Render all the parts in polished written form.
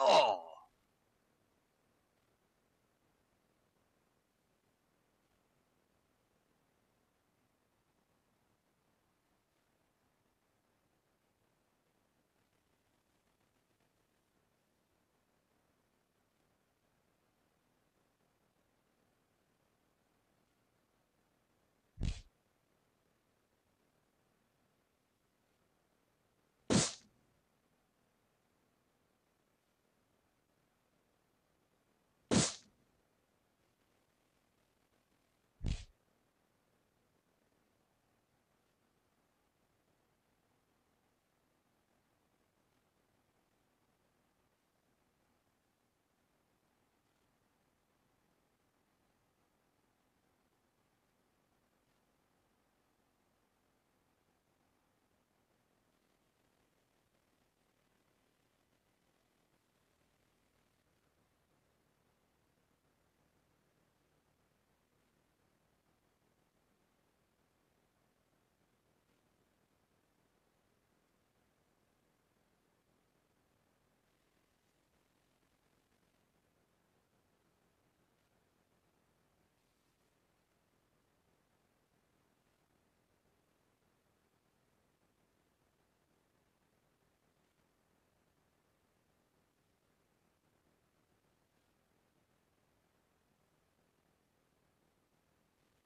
Oh!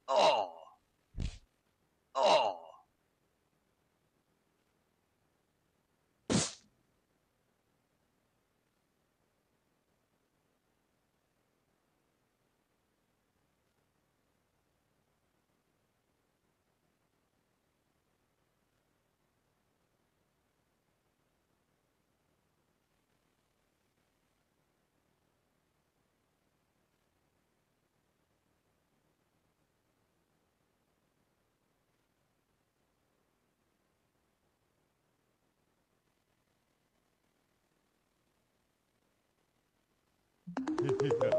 Oh! Oh! Oh!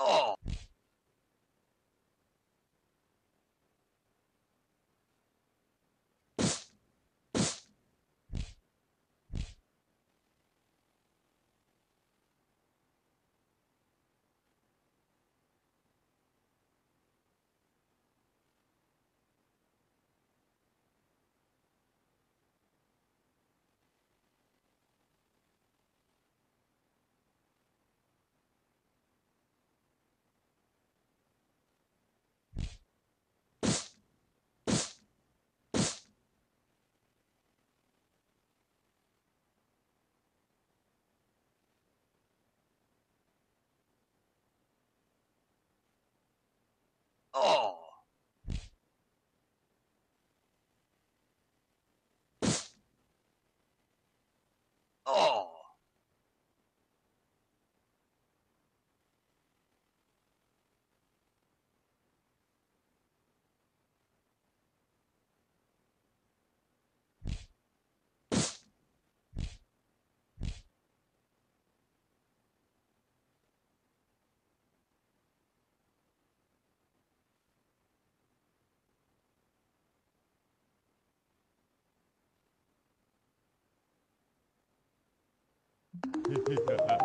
Oh! Oh! Oh! Ha ha ha.